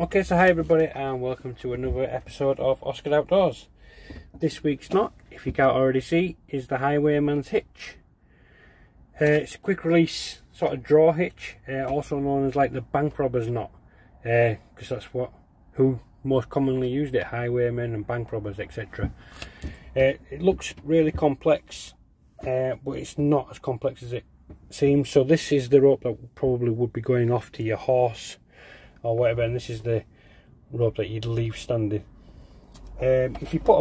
Okay, so hi everybody and welcome to another episode of Oscar Outdoors. This week's knot, if you can't already see, is the Highwayman's Hitch. It's a quick release sort of draw hitch, also known as like the bank robbers knot, because that's who most commonly used it, highwaymen and bank robbers, etc. It looks really complex, but it's not as complex as it seems. So this is the rope that probably would be going off to your horse or whatever, and this is the rope that you'd leave standing. If you put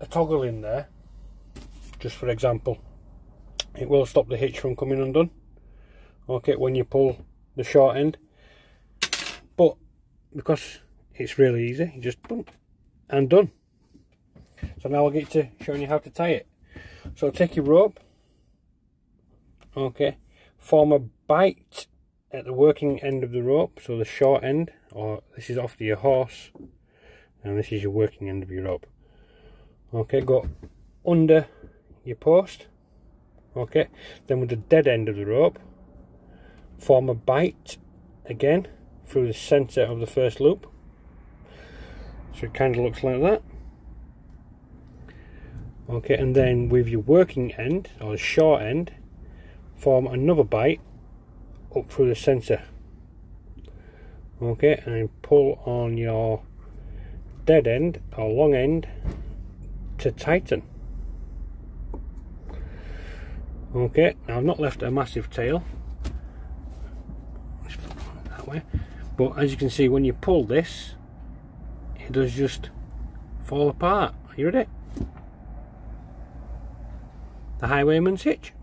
a toggle in there, just for example, it will stop the hitch from coming undone, okay, when you pull the short end. But because it's really easy, you just boom and done. So now I'll get to showing you how to tie it. So take your rope, okay, form a bite at the working end of the rope, so the short end, or this is off to your horse, and this is your working end of your rope. Okay, go under your post, okay, then with the dead end of the rope, form a bite again through the center of the first loop, so it kind of looks like that. Okay, and then with your working end, or the short end, form another bite up through the center, okay, and pull on your dead end or long end to tighten. Okay, now I've not left a massive tail that way, but as you can see, when you pull this, it does just fall apart. Are you ready? The Highwayman's Hitch.